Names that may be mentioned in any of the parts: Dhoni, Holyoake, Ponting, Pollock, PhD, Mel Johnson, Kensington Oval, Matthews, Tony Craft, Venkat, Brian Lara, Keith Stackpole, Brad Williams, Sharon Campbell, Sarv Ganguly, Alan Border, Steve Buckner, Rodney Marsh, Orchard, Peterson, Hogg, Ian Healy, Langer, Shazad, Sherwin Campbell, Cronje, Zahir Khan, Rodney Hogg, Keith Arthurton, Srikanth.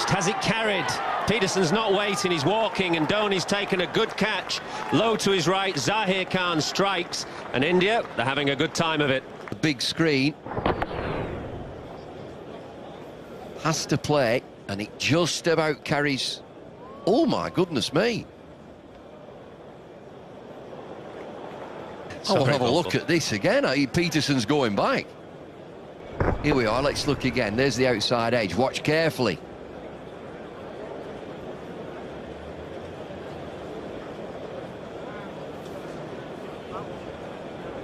edged, has it carried? Peterson's not waiting, he's walking, and Dhoni's taken a good catch. Low to his right, Zahir Khan strikes, and India, they're having a good time of it. The big screen. Has to play, and it just about carries. Oh my goodness me. So I'll have a look at this again. Peterson's going back. Here we are, let's look again. There's the outside edge, watch carefully.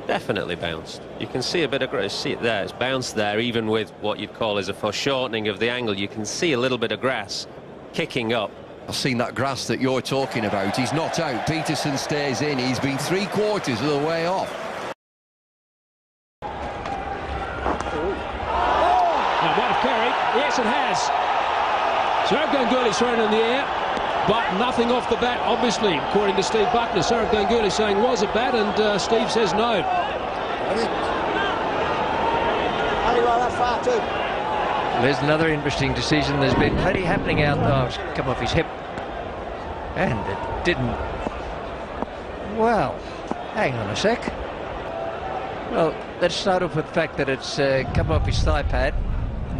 Definitely bounced. You can see a bit of, see it there, it's bounced there, even with what you'd call is a foreshortening of the angle. You can see a little bit of grass kicking up. I've seen that grass that you're talking about. He's not out, Peterson stays in, he's been three quarters of the way off. Yes, it has. Sarv Ganguly's thrown in the air, but nothing off the bat, obviously, according to Steve Buckner. Sarv Ganguly saying, was it bat? And Steve says no. There's another interesting decision. There's been plenty happening out there. Come off his hip. And it didn't. Well, hang on a sec. Well, let's start off with the fact that it's come off his thigh pad,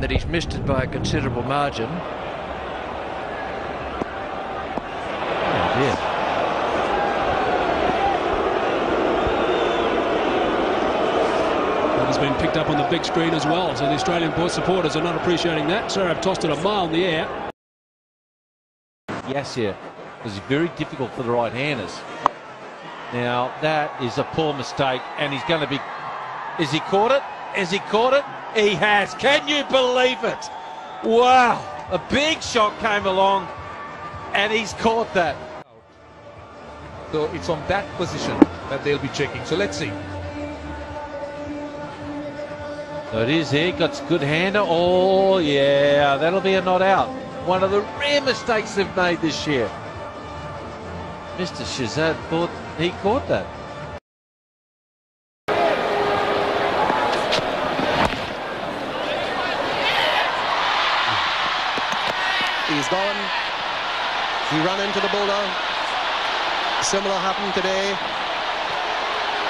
that he's missed it by a considerable margin. Oh dear. That has been picked up on the big screen as well, so the Australian Port supporters are not appreciating that. So I've tossed it a mile in the air. Yes, here. It's very difficult for the right-handers. Now that is a poor mistake, and he's going to be... Is he caught it? Has he caught it? He has. Can you believe it? Wow. A big shot came along, and he's caught that. So it's on that position that they'll be checking. So let's see. So it is here. Got good hander. Oh, yeah. That'll be a not out. One of the rare mistakes they've made this year. Mr. Shazad thought he caught that. He's gone. He ran into the boulder. Similar happened today.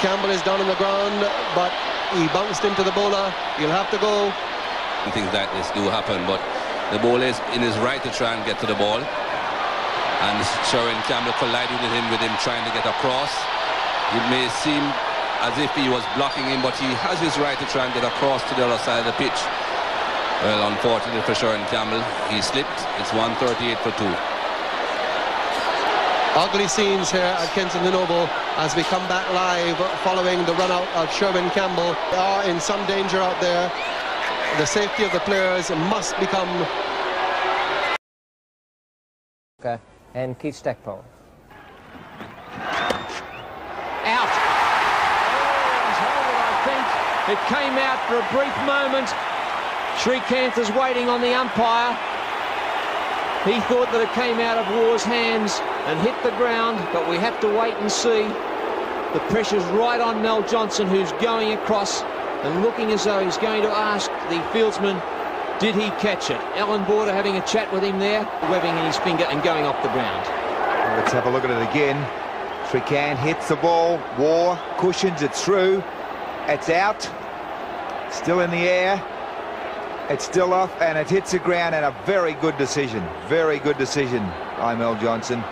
Campbell is down on the ground, but he bounced into the boulder. He'll have to go. Things like this do happen, but the bowler is in his right to try and get to the ball. And Sherwin Campbell collided with him, trying to get across. It may seem as if he was blocking him, but he has his right to try and get across to the other side of the pitch. Well, unfortunately for Sharon Campbell, he slipped. It's 138 for 2. Ugly scenes here at Kensington Oval as we come back live following the run-out of Sherwin Campbell. They are in some danger out there. The safety of the players must become... And Keith Stackpole. Out. I think it came out for a brief moment. Srikanth is waiting on the umpire. He thought that it came out of War's hands and hit the ground, but we have to wait and see. The pressure's right on Mel Johnson, who's going across and looking as though he's going to ask the fieldsman, did he catch it? Alan Border having a chat with him there, webbing in his finger and going off the ground. Well, let's have a look at it again. Srikanth hits the ball. War cushions it through. It's out. Still in the air. It's still off, and it hits the ground, and a very good decision. Very good decision by Mel Johnson.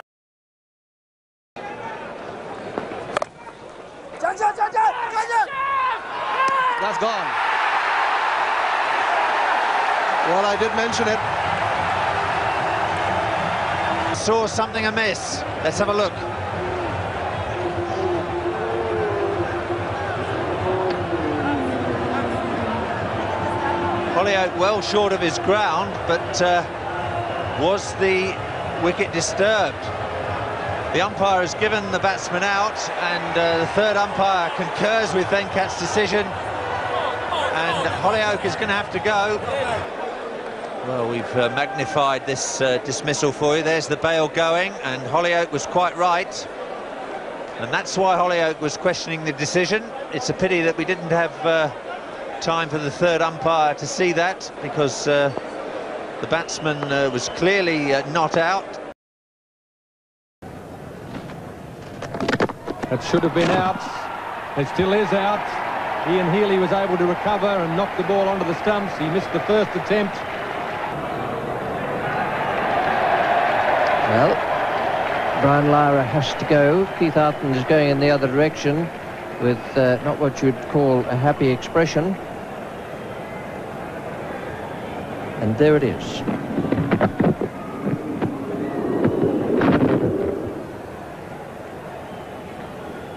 That's gone. Well, I did mention it. Saw something amiss. Let's have a look. Holyoake well short of his ground, but was the wicket disturbed? The umpire has given the batsman out, and the third umpire concurs with Venkat's decision, and Holyoake is going to have to go. Well, we've magnified this dismissal for you. There's the bail going, and Holyoake was quite right, and that's why Holyoake was questioning the decision. It's a pity that we didn't have... time for the third umpire to see that, because The batsman was clearly not out. That should have been out. It still is out. Ian Healy was able to recover and knock the ball onto the stumps. He missed the first attempt. Well, Brian Lara has to go. Keith Arthurton is going in the other direction with not what you'd call a happy expression. And there it is.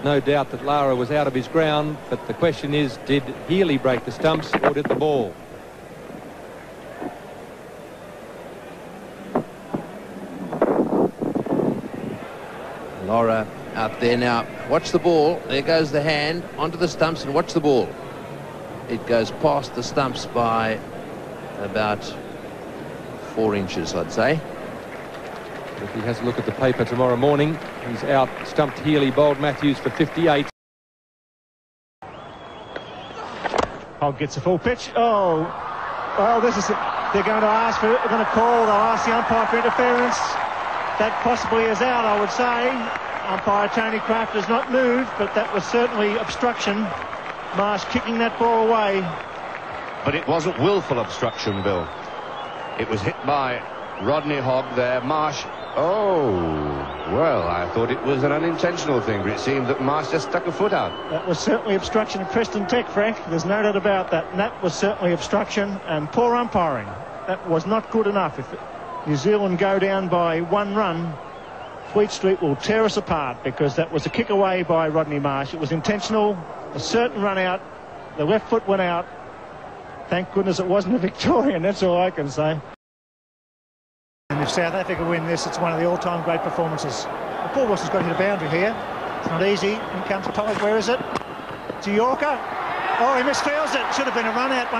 No doubt that Lara was out of his ground, but the question is, did Healy break the stumps or did the ball? Lara up there now. Watch the ball. There goes the hand onto the stumps, and watch the ball. It goes past the stumps by about 4 inches, I'd say. If he has a look at the paper tomorrow morning, he's out stumped Healy, bowled Matthews for 58. Hogg gets a full pitch. Oh, well, this is it. They're going to ask for it. They're going to call. They'll ask the umpire for interference. That possibly is out, I would say. Umpire Tony Craft has not moved, but that was certainly obstruction. Marsh kicking that ball away. But it wasn't willful obstruction, Bill. It was hit by Rodney Hogg there. Marsh, oh, well, I thought it was an unintentional thing, but it seemed that Marsh just stuck a foot out. That was certainly obstruction of Preston Tech, Frank. There's no doubt about that. And that was certainly obstruction and poor umpiring. That was not good enough. If New Zealand go down by 1 run, Fleet Street will tear us apart, because that was a kick away by Rodney Marsh. It was intentional, a certain run out. The left foot went out. Thank goodness it wasn't a Victorian, that's all I can say. And if South Africa win this, it's one of the all-time great performances. Paul Wilson's got to hit a boundary here. It's not easy. In comes Pollock. Where is it? To Yorker. Oh, he misfields it. Should have been a run-out.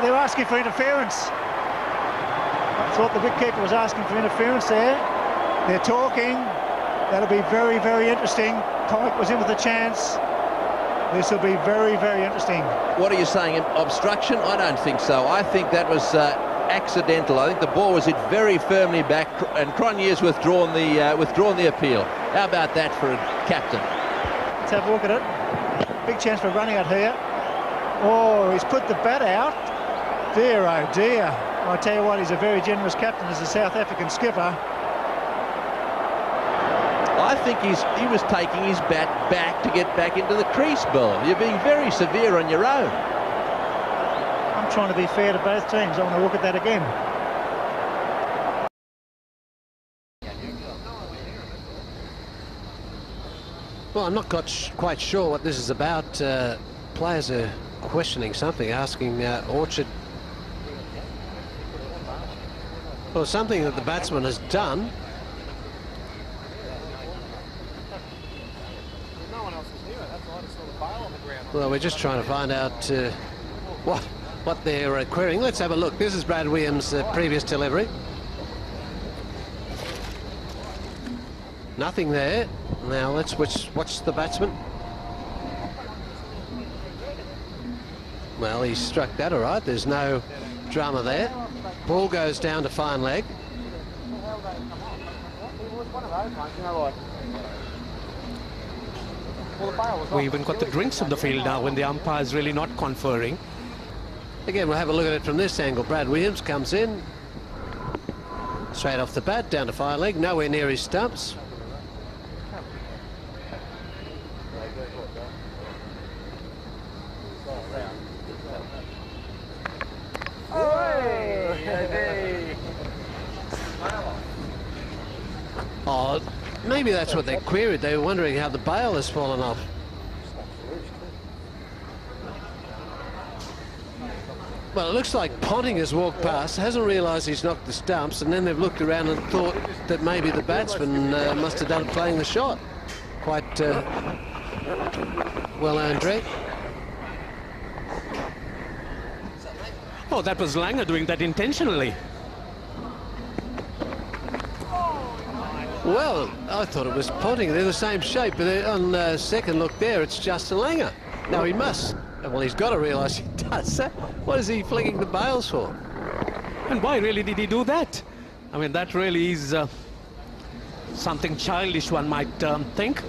They were asking for interference. I thought the wicketkeeper was asking for interference there. They're talking. That'll be very, very interesting. Pollock was in with a chance. This will be very, very interesting. What are you saying? An obstruction? I don't think so. I think that was accidental. I think the ball was hit very firmly back, and Cronje has withdrawn the appeal. How about that for a captain? Let's have a look at it. Big chance for a run out here. Oh, he's put the bat out. Dear, oh dear. I tell you what, he's a very generous captain as a South African skipper. I think he was taking his bat back to get back into the crease, Bill. You're being very severe on your own. I'm trying to be fair to both teams. I want to look at that again. Well, I'm not quite sure what this is about. Players are questioning something, asking Orchard for something that the batsman has done. Well, we're just trying to find out what they're querying. Let's have a look. This is Brad Williams' previous delivery. Nothing there. Now let's watch the batsman. Well, he struck that all right. There's no drama there. Ball goes down to fine leg. We even got the drinks in the field now when the umpire is really not conferring. Again, we'll have a look at it from this angle. Brad Williams comes in. Straight off the bat, down to fire leg, nowhere near his stumps. Oh, maybe that's what they queried. They were wondering how the bail has fallen off. Well, it looks like Ponting has walked past, hasn't realised he's knocked the stumps, and then they've looked around and thought that maybe the batsman must have done playing the shot. Quite well-earned drink. Oh, that was Langer doing that intentionally. Well, I thought it was Ponting. They're the same shape, but on second look there, it's Justin Langer. Now he must. Well, he's got to realise he does that. What is he flinging the bails for? And why really did he do that? I mean, that really is something childish, one might think.